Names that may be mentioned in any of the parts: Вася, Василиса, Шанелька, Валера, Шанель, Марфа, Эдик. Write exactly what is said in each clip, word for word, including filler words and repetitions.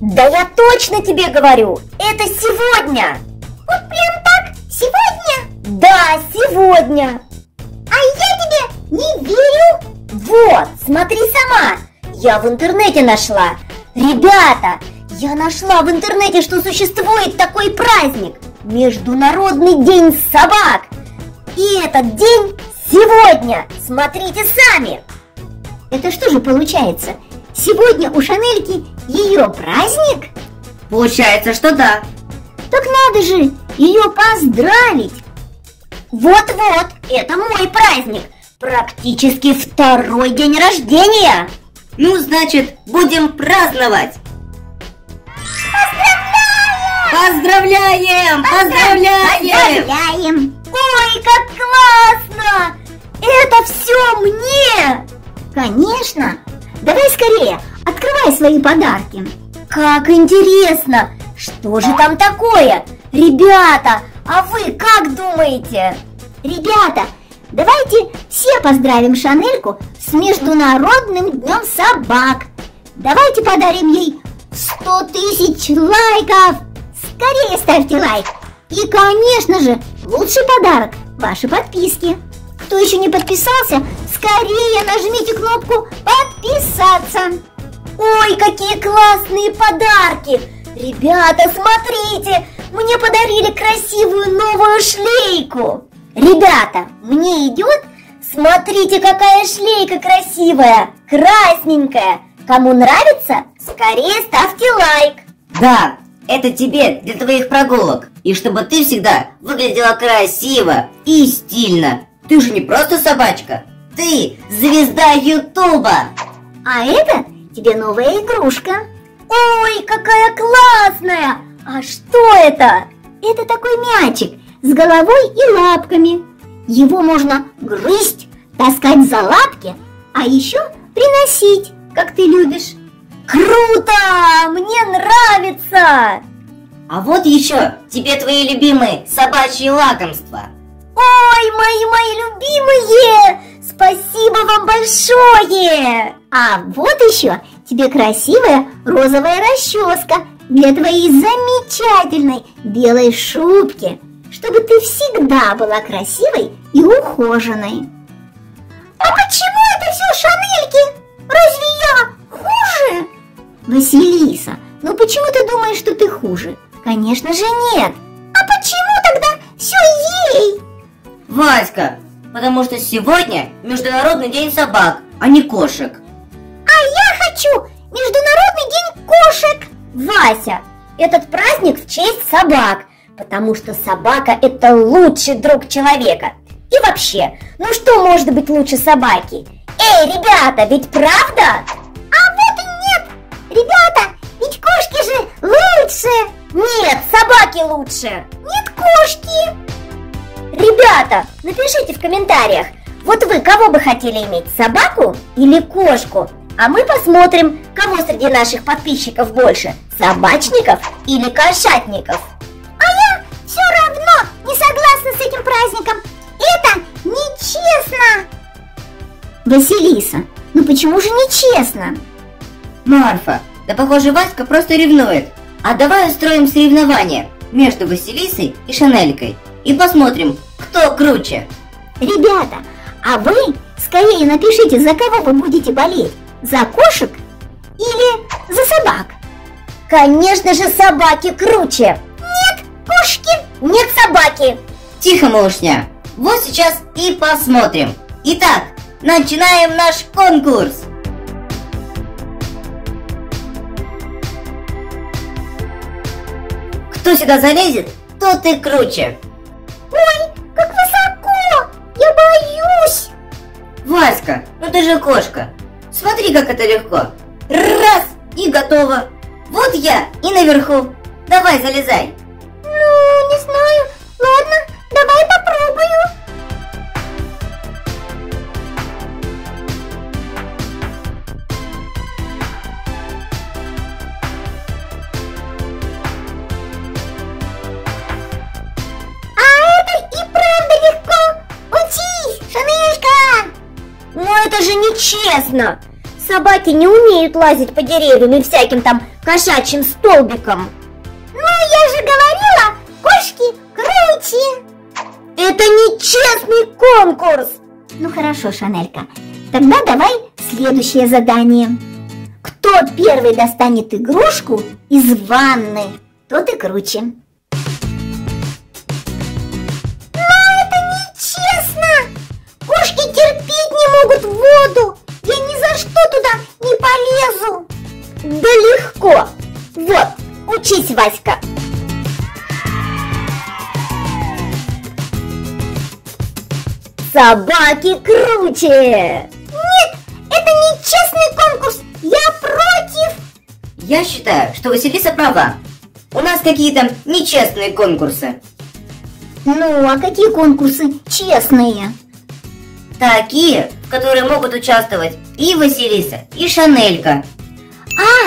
Да я точно тебе говорю, это сегодня. Вот прям так? Сегодня? Да, сегодня. А я тебе не верю. Вот, смотри сама. Я в интернете нашла. Ребята, я нашла в интернете, что существует такой праздник. Международный день собак. И этот день сегодня. Смотрите сами. Это что же получается? Сегодня у Шанельки ее праздник? Получается, что да. Так надо же ее поздравить. Вот-вот, это мой праздник. Практически второй день рождения. Ну, значит, будем праздновать. Поздравляем! Поздравляем! Поздравляем! Поздравляем! Ой, как классно! Это все мне! Конечно! Давай скорее, открывай свои подарки. Как интересно! Что же там такое? Ребята, а вы как думаете? Ребята, давайте все поздравим Шанельку с Международным днем собак. Давайте подарим ей сто тысяч лайков. Скорее ставьте лайк. И, конечно же, лучший подарок – ваши подписки. Кто еще не подписался, скорее нажмите кнопку «Подписаться». Ой, какие классные подарки! Ребята, смотрите! Мне подарили красивую новую шлейку. Ребята, мне идет? Смотрите, какая шлейка красивая, красненькая. Кому нравится, скорее ставьте лайк. Да, это тебе для твоих прогулок. И чтобы ты всегда выглядела красиво и стильно. Ты же не просто собачка, ты звезда Ютуба. А это тебе новая игрушка. Ой, какая классная! А что это? Это такой мячик с головой и лапками. Его можно грызть, таскать за лапки, а еще приносить, как ты любишь. Круто! Мне нравится! А вот еще тебе твои любимые собачьи лакомства. Ой, мои, мои любимые! Спасибо вам большое! А вот еще тебе красивая розовая расческа для твоей замечательной белой шубки, чтобы ты всегда была красивой и ухоженной. А почему это все Шанельки? Разве я хуже? Василиса, ну почему ты думаешь, что ты хуже? Конечно же нет. А почему тогда все ей? Васька, потому что сегодня Международный день собак, а не кошек. А я хочу Международный день кошек. Вася, этот праздник в честь собак, потому что собака – это лучший друг человека. И вообще, ну что может быть лучше собаки? Эй, ребята, ведь правда? А вот и нет! Ребята, ведь кошки же лучше! Нет, собаки лучше! Нет, кошки! Ребята, напишите в комментариях, вот вы кого бы хотели иметь, собаку или кошку? А мы посмотрим, кого среди наших подписчиков больше, собачников или кошатников. А я все равно не согласна с этим праздником. Это нечестно. Василиса, ну почему же нечестно? Марфа, да похоже Васька просто ревнует. А давай устроим соревнование между Василисой и Шанелькой. И посмотрим, кто круче. Ребята, а вы скорее напишите, за кого вы будете болеть. За кошек или за собак? Конечно же, собаки круче. Нет, кошки. Нет, собаки. Тихо, малышня. Вот сейчас и посмотрим. Итак, начинаем наш конкурс. Кто сюда залезет, тот и круче. Ой, как высоко! Я боюсь! Васька, ну ты же кошка. Смотри, как это легко. Раз, и готово. Вот я и наверху. Давай, залезай. Ну, не знаю. Ладно, давай попробую. Честно, собаки не умеют лазить по деревьям и всяким там кошачьим столбикам. Ну, я же говорила, кошки круче. Это нечестный конкурс. Ну хорошо, Шанелька, тогда давай следующее задание. Кто первый достанет игрушку из ванны, тот и круче. Воду! Я ни за что туда не полезу! Да легко! Вот, учись, Васька! Собаки круче! Нет, это нечестный конкурс! Я против! Я считаю, что Василиса права. У нас какие-то нечестные конкурсы. Ну, а какие конкурсы честные? Такие, в которые могут участвовать и Василиса, и Шанелька.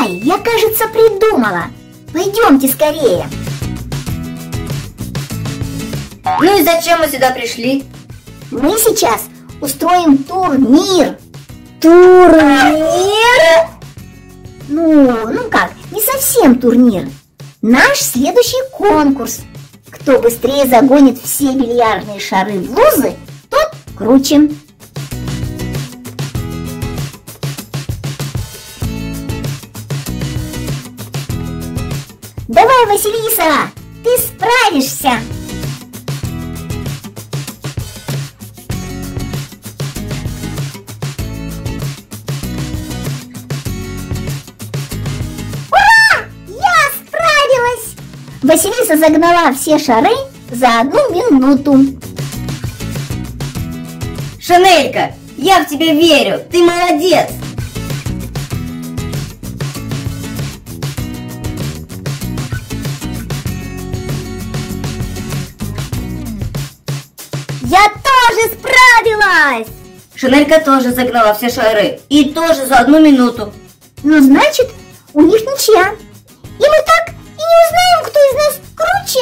Ай, я, кажется, придумала. Пойдемте скорее. Ну и зачем мы сюда пришли? Мы сейчас устроим турнир. Турнир? Ну, ну как, не совсем турнир. Наш следующий конкурс. Кто быстрее загонит все бильярдные шары в лузы, тот круче. Давай, Василиса, ты справишься. Ура! Я справилась! Василиса загнала все шары за одну минуту. Шанелька, я в тебя верю, ты молодец! Я тоже справилась! Шанелька тоже загнала все шары и тоже за одну минуту. Ну, значит, у них ничья. И мы так и не узнаем, кто из нас круче.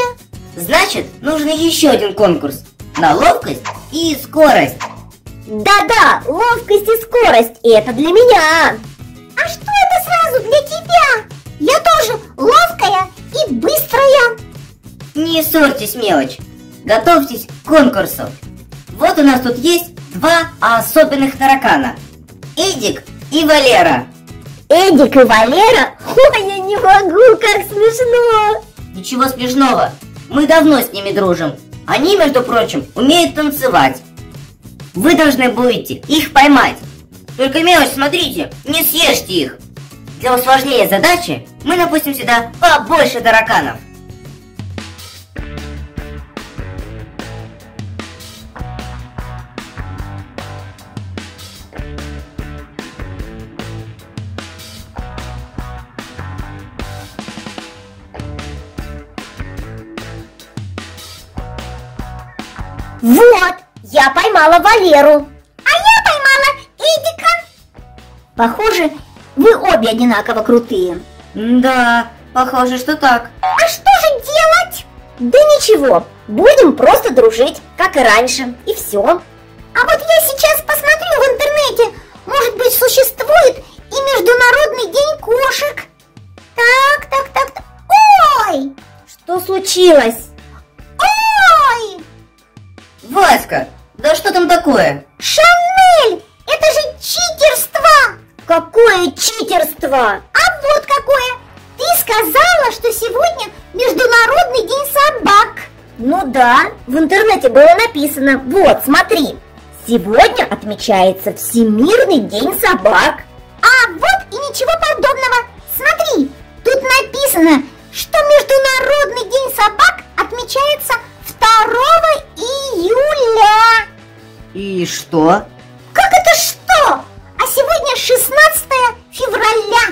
Значит, нужен еще один конкурс на ловкость и скорость. Да-да, ловкость и скорость, это для меня. А что это сразу для тебя? Я тоже ловкая и быстрая. Не ссорьтесь, мелочь. Готовьтесь к конкурсу. Вот у нас тут есть два особенных таракана. Эдик и Валера. Эдик и Валера? Ой, я не могу, как смешно. Ничего смешного. Мы давно с ними дружим. Они, между прочим, умеют танцевать. Вы должны будете их поймать. Только, мелочь, смотрите, не съешьте их. Для усложнения задачи мы напустим сюда побольше тараканов. Вот! Я поймала Валеру. А я поймала Эдика. Похоже, вы обе одинаково крутые. Да, похоже, что так. А что же делать? Да ничего, будем просто дружить, как и раньше, и все. А вот я сейчас посмотрю в интернете, может быть, существует и Международный день кошек. Так, так, так, так. Ой! Что случилось? Ой! Васька! Да что там такое? Шанель! Это же читерство! Какое читерство? А вот какое! Ты сказала, что сегодня Международный день собак. Ну да, в интернете было написано. Вот, смотри. Сегодня отмечается Всемирный день собак. А вот и ничего подобного. Смотри, тут написано, что Международный день собак отмечается второго июля. И что? Как это что? А сегодня шестнадцатое февраля.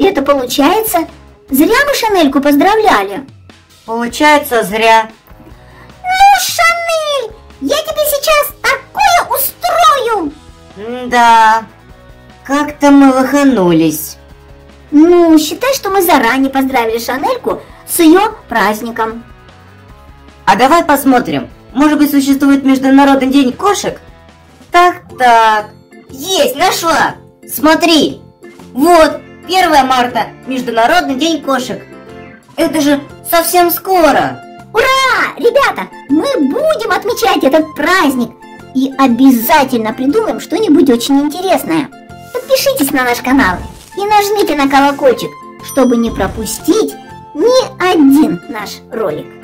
Это получается, зря мы Шанельку поздравляли. Получается, зря. Ну, Шанель, я тебе сейчас такое устрою. Да, как-то мы лоханулись. Ну, считай, что мы заранее поздравили Шанельку с ее праздником. А давай посмотрим, может быть, существует Международный день кошек? Так-так, есть, нашла! Смотри, вот, первое марта, Международный день кошек. Это же совсем скоро. Ура! Ребята, мы будем отмечать этот праздник и обязательно придумаем что-нибудь очень интересное. Подпишитесь на наш канал и нажмите на колокольчик, чтобы не пропустить ни один наш ролик.